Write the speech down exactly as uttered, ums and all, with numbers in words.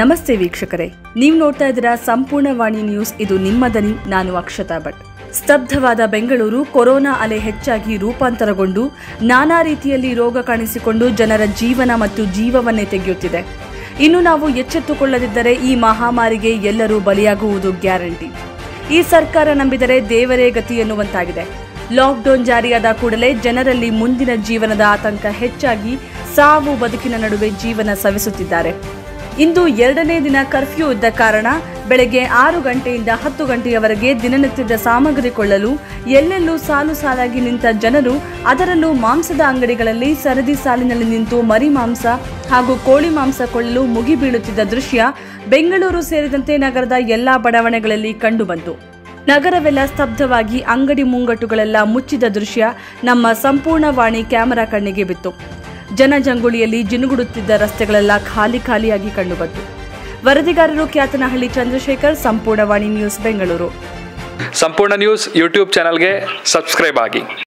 ನಮಸ್ತೆ ವೀಕ್ಷಕರೇ, ನೀವು ನೋಡ್ತಾ ಇದ್ದೀರಾ ಸಂಪೂರ್ಣ ವಾಣಿ ನ್ಯೂಸ್. ಇದು ನಿಮ್ಮ ದನಿ. ನಾನು ಅಕ್ಷತಾ ಭಟ್. ಸ್ತಬ್ಧವಾದ ಬೆಂಗಳೂರು ಕೊರೋನಾ ಅಲೆ ಹೆಚ್ಚಾಗಿ ರೂಪಾಂತರಗೊಂಡು ನಾನಾ ರೀತಿಯಲ್ಲಿ ರೋಗ ಕಾಣಿಸಿಕೊಂಡು ಜನರ ಜೀವನ ಮತ್ತು ಜೀವವನ್ನೇ ತೆಗೆಯುತ್ತಿದೆ. ಇನ್ನು ನಾವು ಎಚ್ಚೆತ್ತುಕೊಳ್ಳದಿದ್ದರೆ ಈ ಮಹಾಮಾರಿಗೆ ಎಲ್ಲರೂ ಬಲಿಯಾಗುವುದು ಗ್ಯಾರಂಟಿ. ಈ ಸರ್ಕಾರ ನಂಬಿದರೆ ದೇವರೇ ಗತಿ ಎನ್ನುವಂತಾಗಿದೆ. ಲಾಕ್ಡೌನ್ ಜಾರಿಯಾದ ಕೂಡಲೇ ಜನರಲ್ಲಿ ಮುಂದಿನ ಜೀವನದ ಆತಂಕ ಹೆಚ್ಚಾಗಿ ಸಾವು ಬದುಕಿನ ನಡುವೆ ಜೀವನ ಸವಿಸುತ್ತಿದ್ದಾರೆ. ಇಂದು ಎರಡನೇ ದಿನ ಕರ್ಫ್ಯೂ ಇದ್ದ ಕಾರಣ ಬೆಳಗ್ಗೆ ಆರು ಗಂಟೆಯಿಂದ ಹತ್ತು ಗಂಟೆಯವರೆಗೆ ದಿನನಿತ್ಯದ ಸಾಮಗ್ರಿ ಕೊಳ್ಳಲು ಎಲ್ಲೆಲ್ಲೂ ಸಾಲು ಸಾಲಾಗಿ ನಿಂತ ಜನರು, ಅದರಲ್ಲೂ ಮಾಂಸದ ಅಂಗಡಿಗಳಲ್ಲಿ ಸರದಿ ಸಾಲಿನಲ್ಲಿ ನಿಂತು ಮರಿ ಮಾಂಸ ಹಾಗೂ ಕೋಳಿ ಮಾಂಸ ಕೊಳ್ಳಲು ಮುಗಿಬೀಳುತ್ತಿದ್ದ ದೃಶ್ಯ ಬೆಂಗಳೂರು ಸೇರಿದಂತೆ ನಗರದ ಎಲ್ಲ ಬಡಾವಣೆಗಳಲ್ಲಿ ಕಂಡುಬಂತು. ನಗರವೆಲ್ಲ ಸ್ತಬ್ಧವಾಗಿ ಅಂಗಡಿ ಮುಂಗಟ್ಟುಗಳೆಲ್ಲ ಮುಚ್ಚಿದ ದೃಶ್ಯ ನಮ್ಮ ಸಂಪೂರ್ಣ ವಾಣಿ ಕ್ಯಾಮೆರಾ ಕಣ್ಣಿಗೆ ಬಿತ್ತು. ಜನಜಂಗುಳಿಯಲ್ಲಿ ಜಿನುಗುಡುತ್ತಿದ್ದ ರಸ್ತೆಗಳೆಲ್ಲ ಖಾಲಿ ಖಾಲಿಯಾಗಿ ಕಂಡುಬಂತು. ವರದಿಗಾರರು ಕ್ಯಾತನಹಳ್ಳಿ ಚಂದ್ರಶೇಖರ್, ಸಂಪೂರ್ಣ ವಾಣಿ ನ್ಯೂಸ್ ಬೆಂಗಳೂರು. ಸಂಪೂರ್ಣ ನ್ಯೂಸ್ ಯೂಟ್ಯೂಬ್ ಚಾನಲ್ಗೆ ಸಬ್ಸ್ಕ್ರೈಬ್ ಆಗಿ.